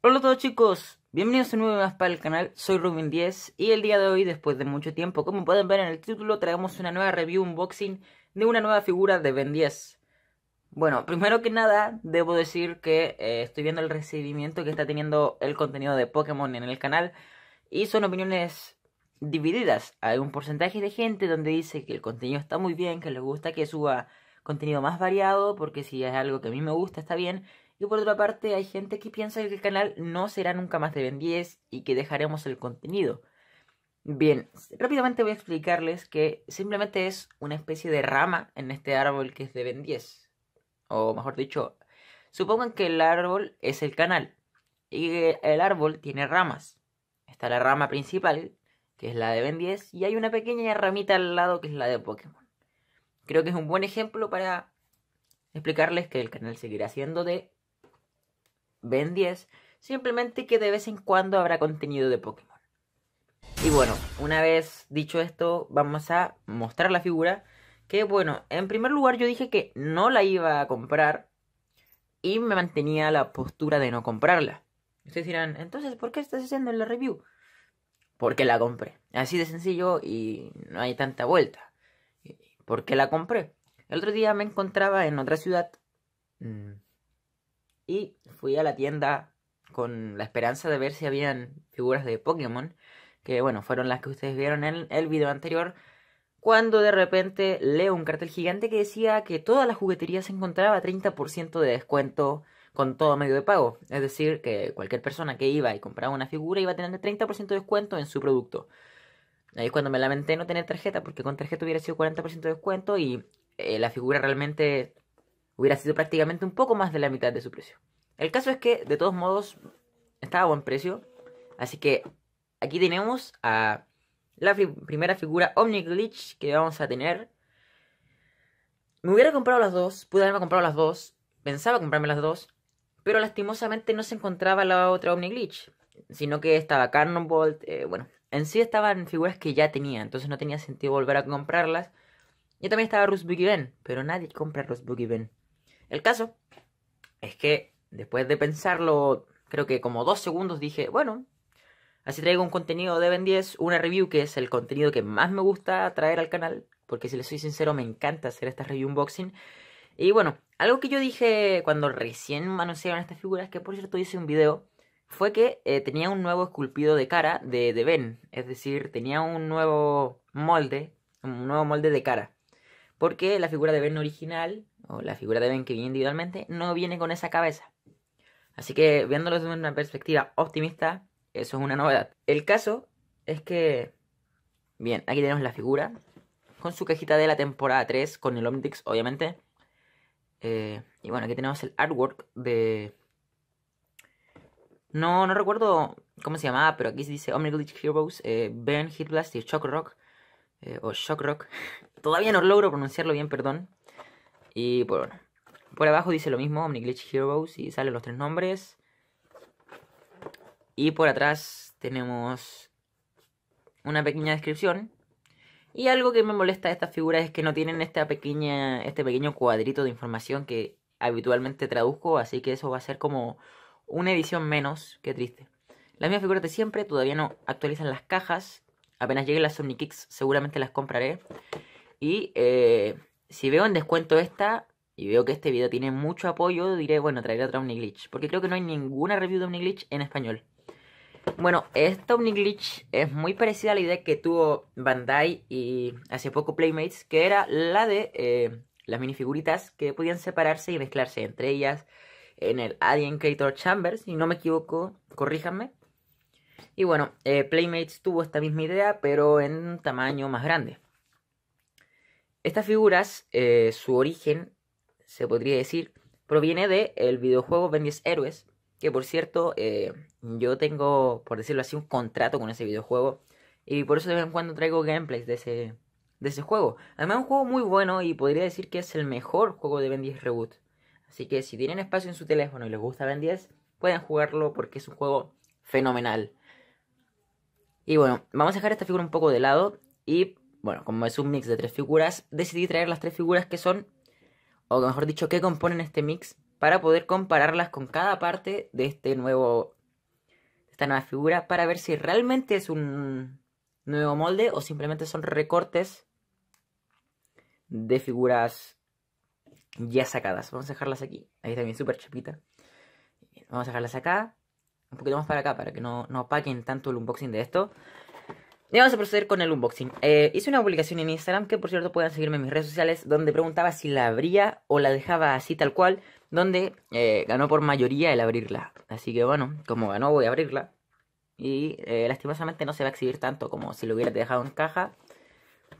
Hola a todos chicos, bienvenidos a un nuevo más para el canal, soy RoVin10 y el día de hoy, después de mucho tiempo, como pueden ver en el título, traemos una nueva review unboxing de una nueva figura de Ben 10. Bueno, primero que nada, debo decir que estoy viendo el recibimiento que está teniendo el contenido de Pokémon en el canal y son opiniones divididas. Hay un porcentaje de gente donde dice que el contenido está muy bien, que les gusta que suba contenido más variado, porque si es algo que a mí me gusta está bien. Y por otra parte hay gente que piensa que el canal no será nunca más de Ben 10 y que dejaremos el contenido. Bien, rápidamente voy a explicarles que simplemente es una especie de rama en este árbol que es de Ben 10. O mejor dicho, supongan que el árbol es el canal y que el árbol tiene ramas. Está la rama principal, que es la de Ben 10, y hay una pequeña ramita al lado que es la de Pokémon. Creo que es un buen ejemplo para explicarles que el canal seguirá siendo de Ben 10, simplemente que de vez en cuando habrá contenido de Pokémon. Y bueno, una vez dicho esto, vamos a mostrar la figura. Que bueno, en primer lugar yo dije que no la iba a comprar y me mantenía la postura de no comprarla. Ustedes dirán, entonces, ¿por qué estás haciendo la review? Porque la compré, así de sencillo y no hay tanta vuelta. ¿Por qué la compré? El otro día me encontraba en otra ciudad y fui a la tienda con la esperanza de ver si habían figuras de Pokémon, que bueno, fueron las que ustedes vieron en el video anterior, cuando de repente leo un cartel gigante que decía que toda la juguetería se encontraba a 30% de descuento con todo medio de pago. Es decir, que cualquier persona que iba y compraba una figura iba a tener 30% de descuento en su producto. Ahí es cuando me lamenté no tener tarjeta, porque con tarjeta hubiera sido 40% de descuento y la figura realmente hubiera sido prácticamente un poco más de la mitad de su precio. El caso es que, de todos modos, estaba a buen precio. Así que aquí tenemos a la primera figura Omni Glitch que vamos a tener. Me hubiera comprado las dos, pude haberme comprado las dos, pensaba comprarme las dos, pero lastimosamente no se encontraba la otra Omni Glitch, sino que estaba Cannonbolt, bueno, en sí estaban figuras que ya tenía, entonces no tenía sentido volver a comprarlas. Yo también estaba Rusbucky Ben, pero nadie compra Rusbucky Ben. El caso es que después de pensarlo, creo que como 2 segundos dije, bueno, así traigo un contenido de Ben 10, una review que es el contenido que más me gusta traer al canal, porque si les soy sincero me encanta hacer estas review unboxing. Y bueno, algo que yo dije cuando recién anunciaron estas figuras, que por cierto hice un video, fue que tenía un nuevo esculpido de cara de Ben, es decir, tenía un nuevo molde de cara. Porque la figura de Ben original, o la figura de Ben que viene individualmente, no viene con esa cabeza. Así que, viéndolo desde una perspectiva optimista, eso es una novedad. El caso es que, bien, aquí tenemos la figura, con su cajita de la temporada 3, con el Omnitrix, obviamente. Y bueno, aquí tenemos el artwork de... No recuerdo cómo se llamaba, pero aquí se dice Omni Glitch Heroes, Ben, Hitblast y Chocorock. O Shockrock. Todavía no logro pronunciarlo bien, perdón. Y bueno, por abajo dice lo mismo, Omni Glitch Heroes, y salen los 3 nombres. Y por atrás tenemos una pequeña descripción. Y algo que me molesta de estas figuras es que no tienen este pequeño cuadrito de información que habitualmente traduzco, así que eso va a ser como una edición menos. Qué triste. Las mismas figuras de siempre, todavía no actualizan las cajas. Apenas lleguen las Omni-Kix seguramente las compraré. Y si veo en descuento esta y veo que este video tiene mucho apoyo, diré, bueno, traeré otra Omni-Glitch. Porque creo que no hay ninguna review de Omni-Glitch en español. Bueno, esta Omni-Glitch es muy parecida a la idea que tuvo Bandai y hace poco Playmates, que era la de las minifiguritas que podían separarse y mezclarse entre ellas en el Alien Creator Chambers, si no me equivoco, corríjanme. Y bueno, Playmates tuvo esta misma idea, pero en un tamaño más grande. Estas figuras, su origen, se podría decir, proviene del videojuego Ben 10 Héroes. Que por cierto, yo tengo, por decirlo así, un contrato con ese videojuego. Y por eso de vez en cuando traigo gameplays de ese juego. Además es un juego muy bueno y podría decir que es el mejor juego de Ben 10 Reboot. Así que si tienen espacio en su teléfono y les gusta Ben 10, pueden jugarlo porque es un juego fenomenal. Y bueno, vamos a dejar esta figura un poco de lado. Y bueno, como es un mix de 3 figuras, decidí traer las 3 figuras que son, o mejor dicho, que componen este mix, para poder compararlas con cada parte de este nuevo esta nueva figura para ver si realmente es un nuevo molde o simplemente son recortes de figuras ya sacadas. Vamos a dejarlas aquí. Ahí está bien, súper chapita. Vamos a dejarlas acá. Un poquito más para acá para que no opaquen tanto el unboxing de esto. Y vamos a proceder con el unboxing. Hice una publicación en Instagram, que por cierto pueden seguirme en mis redes sociales, donde preguntaba si la abría o la dejaba así tal cual, donde ganó por mayoría el abrirla. Así que bueno, como ganó voy a abrirla. Y lastimosamente no se va a exhibir tanto como si lo hubiera dejado en caja.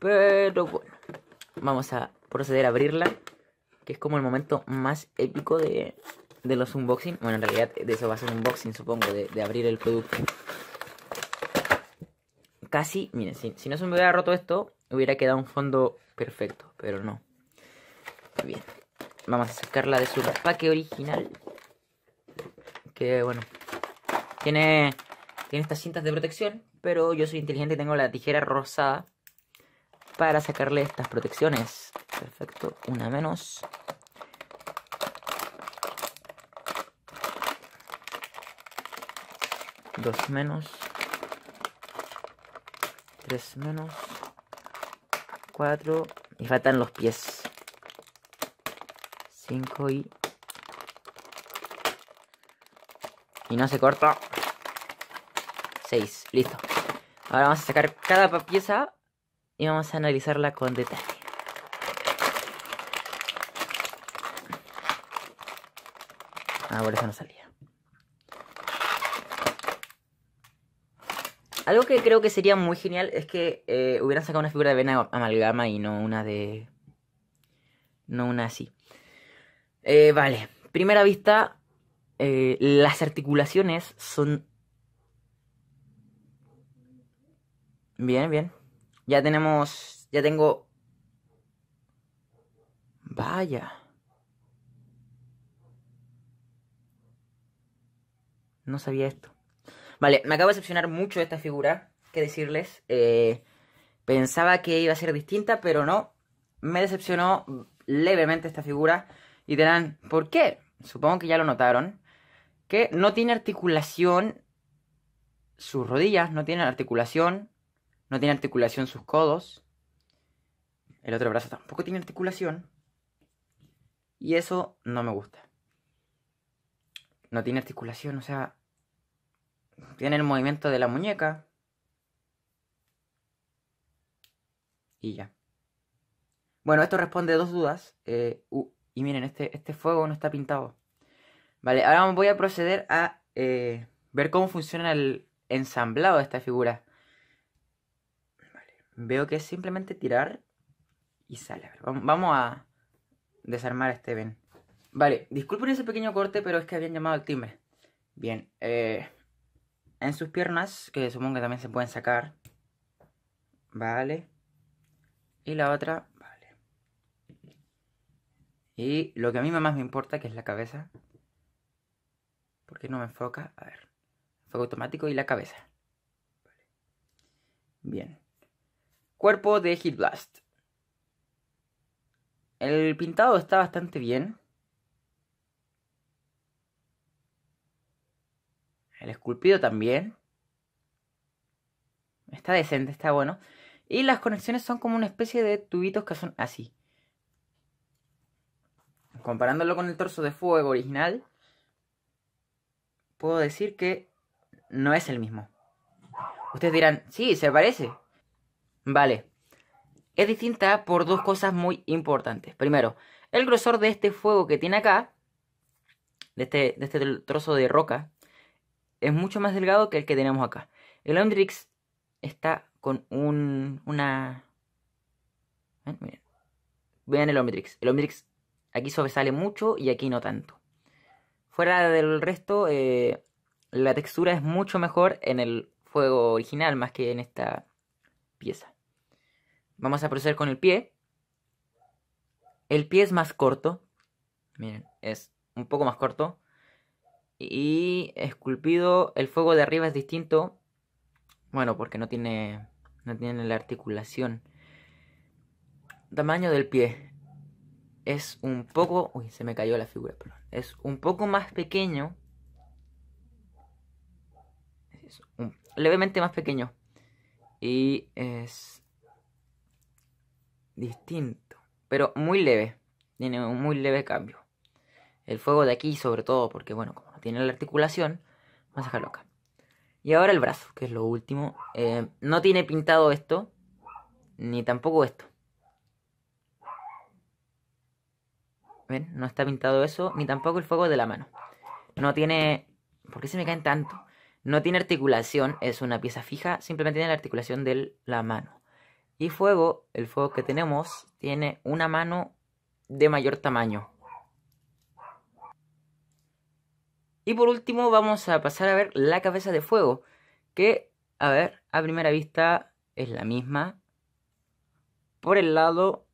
Pero bueno, vamos a proceder a abrirla, que es como el momento más épico de los unboxing. Bueno, en realidad de eso va a ser un unboxing, supongo, de abrir el producto. Casi, miren, si no se me hubiera roto esto, hubiera quedado un fondo perfecto, pero no. Bien, vamos a sacarla de su empaque original. Que bueno, tiene estas cintas de protección, pero yo soy inteligente y tengo la tijera rosada para sacarle estas protecciones. Perfecto, una menos. Dos menos. Tres menos. Cuatro. Y faltan los pies. Cinco y... Y no se corta. Seis. Listo. Ahora vamos a sacar cada pieza y vamos a analizarla con detalle. Ah, por eso no salía. Algo que creo que sería muy genial es que hubieran sacado una figura de Ben amalgama y no una de... No una así. Vale. Primera vista, las articulaciones son... Bien, bien. Ya tenemos... Ya tengo... Vaya... No sabía esto. Vale, me acabo de decepcionar mucho de esta figura. ¿Qué decirles? Pensaba que iba a ser distinta, pero no. Me decepcionó levemente esta figura. Y dirán, ¿por qué? Supongo que ya lo notaron. Que no tiene articulación sus rodillas. No tienen articulación. No tiene articulación sus codos. El otro brazo tampoco tiene articulación. Y eso no me gusta. No tiene articulación, o sea... Tiene el movimiento de la muñeca. Y ya. Bueno, esto responde a dos dudas. Y miren, este fuego no está pintado. Vale, ahora voy a proceder a ver cómo funciona el ensamblado de esta figura. Vale, veo que es simplemente tirar y sale. Vamos a desarmar este Ben. Vale, disculpen ese pequeño corte, pero es que habían llamado al timbre. Bien, en sus piernas, que supongo que también se pueden sacar. Vale. Y la otra, vale. Y lo que a mí más me importa, que es la cabeza. ¿Por qué no me enfoca? A ver. Enfoque automático y la cabeza. Vale. Bien. Cuerpo de Hitblast. El pintado está bastante bien. El esculpido también. Está decente, está bueno. Y las conexiones son como una especie de tubitos que son así. Comparándolo con el torso de fuego original, puedo decir que no es el mismo. Ustedes dirán, sí, se parece. Vale. Es distinta por dos cosas muy importantes. Primero, el grosor de este fuego que tiene acá, de este trozo de roca, es mucho más delgado que el que tenemos acá. El Omnitrix está con una... Miren. Vean el Omnitrix. El Omnitrix aquí sobresale mucho y aquí no tanto. Fuera del resto, la textura es mucho mejor en el fuego original más que en esta pieza. Vamos a proceder con el pie. El pie es más corto. Miren, es un poco más corto. Y esculpido, el fuego de arriba es distinto. Bueno, porque no tiene la articulación. Tamaño del pie. Es un poco... Uy, se me cayó la figura, perdón. Es un poco más pequeño. es levemente más pequeño y es distinto, pero muy leve, tiene un muy leve cambio. El fuego de aquí sobre todo, porque bueno, como no tiene la articulación, vamos a dejarlo acá. Y ahora el brazo, que es lo último. No tiene pintado esto, ni tampoco esto. ¿Ven? No está pintado eso, ni tampoco el fuego de la mano. No tiene... ¿Por qué se me caen tanto? No tiene articulación, es una pieza fija, simplemente tiene la articulación de la mano. Y fuego, el fuego que tenemos, tiene una mano de mayor tamaño. Y por último vamos a pasar a ver la cabeza de fuego, que, a ver, a primera vista es la misma. Por el lado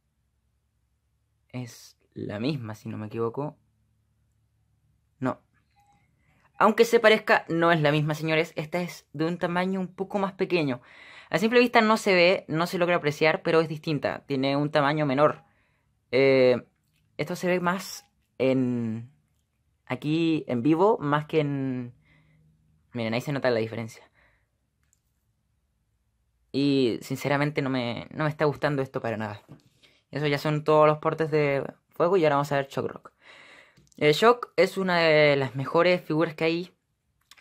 es la misma, si no me equivoco. No. Aunque se parezca, no es la misma, señores. Esta es de un tamaño un poco más pequeño. A simple vista no se ve, no se logra apreciar, pero es distinta. Tiene un tamaño menor. Esto se ve más en... aquí en vivo, más que en... Miren, ahí se nota la diferencia. Y sinceramente no me está gustando esto para nada. Eso ya son todos los portes de fuego y ahora vamos a ver Chocorock. Shock es una de las mejores figuras que hay,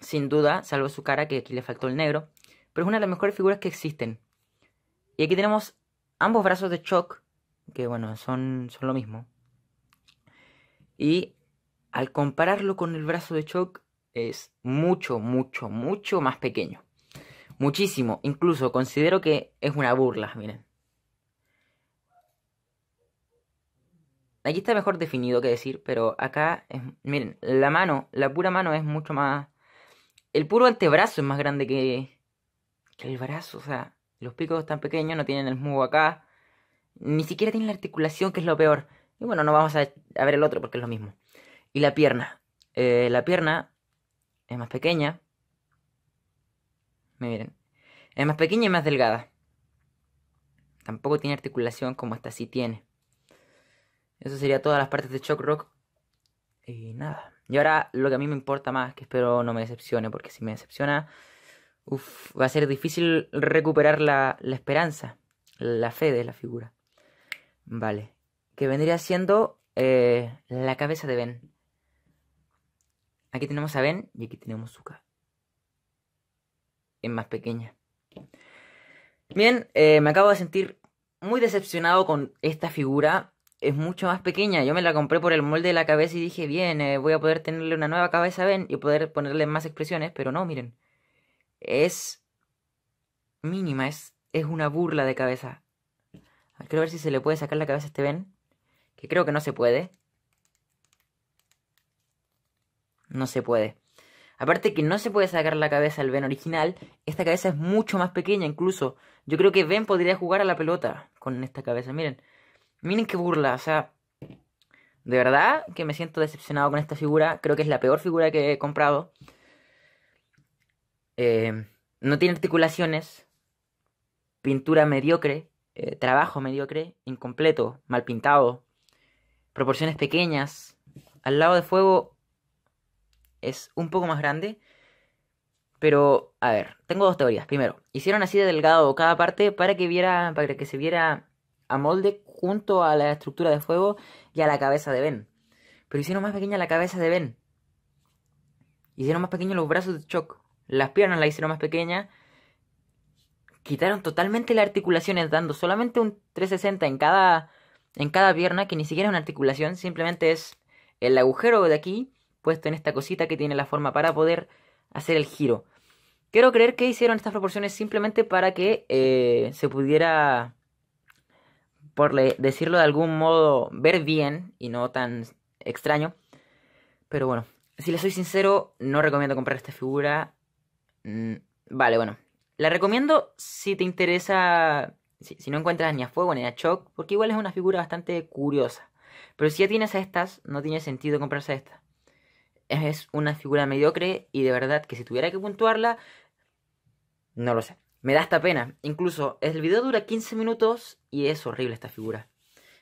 sin duda, salvo su cara, que aquí le faltó el negro. Pero es una de las mejores figuras que existen. Y aquí tenemos ambos brazos de Shock, que bueno, son lo mismo. Y... al compararlo con el brazo de Shock, es mucho, mucho, mucho más pequeño. Muchísimo. Incluso considero que es una burla, miren. Aquí está mejor definido que decir, pero acá... miren, la mano, la pura mano es mucho más... el puro antebrazo es más grande que el brazo. O sea, los picos están pequeños, no tienen el musgo acá. Ni siquiera tienen la articulación, que es lo peor. Y bueno, no vamos a ver el otro porque es lo mismo. Y la pierna. La pierna es más pequeña. Miren. Es más pequeña y más delgada. Tampoco tiene articulación como esta sí tiene. Eso sería todas las partes de Chocorock. Y nada. Y ahora lo que a mí me importa más, que espero no me decepcione, porque si me decepciona, uf, va a ser difícil recuperar la esperanza, la fe de la figura. Vale. Que vendría siendo la cabeza de Ben. Aquí tenemos a Ben y aquí tenemos su cara. Es más pequeña. Bien, me acabo de sentir muy decepcionado con esta figura. Es mucho más pequeña. Yo me la compré por el molde de la cabeza y dije, bien, voy a poder tenerle una nueva cabeza a Ben y poder ponerle más expresiones. Pero no, miren. Es mínima, es una burla de cabeza. Quiero ver si se le puede sacar la cabeza a este Ben. Que creo que no se puede. No se puede. Aparte que no se puede sacar la cabeza al Ben original. Esta cabeza es mucho más pequeña incluso. Yo creo que Ben podría jugar a la pelota con esta cabeza. Miren. Miren qué burla. O sea, de verdad que me siento decepcionado con esta figura. Creo que es la peor figura que he comprado. No tiene articulaciones. Pintura mediocre. Trabajo mediocre. Incompleto. Mal pintado. Proporciones pequeñas. Al lado de fuego... es un poco más grande. Pero, a ver, tengo dos teorías. Primero, hicieron así de delgado cada parte para que se viera a molde junto a la estructura de fuego y a la cabeza de Ben. Pero hicieron más pequeña la cabeza de Ben. Hicieron más pequeños los brazos de Shock. Las piernas las hicieron más pequeñas. Quitaron totalmente las articulaciones, dando solamente un 360 en cada pierna, que ni siquiera es una articulación. Simplemente es el agujero de aquí puesto en esta cosita que tiene la forma para poder hacer el giro. Quiero creer que hicieron estas proporciones simplemente para que se pudiera, por decirlo de algún modo, ver bien y no tan extraño. Pero bueno, si les soy sincero, no recomiendo comprar esta figura. Vale, bueno, la recomiendo si te interesa, si no encuentras ni a fuego ni a Shock, porque igual es una figura bastante curiosa. Pero si ya tienes a estas, no tiene sentido comprarse a estas. Es una figura mediocre y de verdad que si tuviera que puntuarla, no lo sé. Me da esta pena. Incluso el video dura 15 minutos y es horrible esta figura.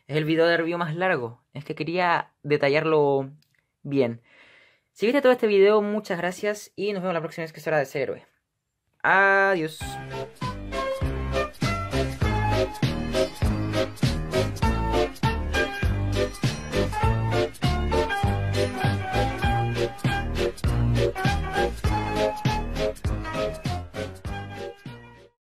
Es el video de review más largo. Es que quería detallarlo bien. Si viste todo este video, muchas gracias y nos vemos la próxima vez que es hora de ser héroe. Adiós.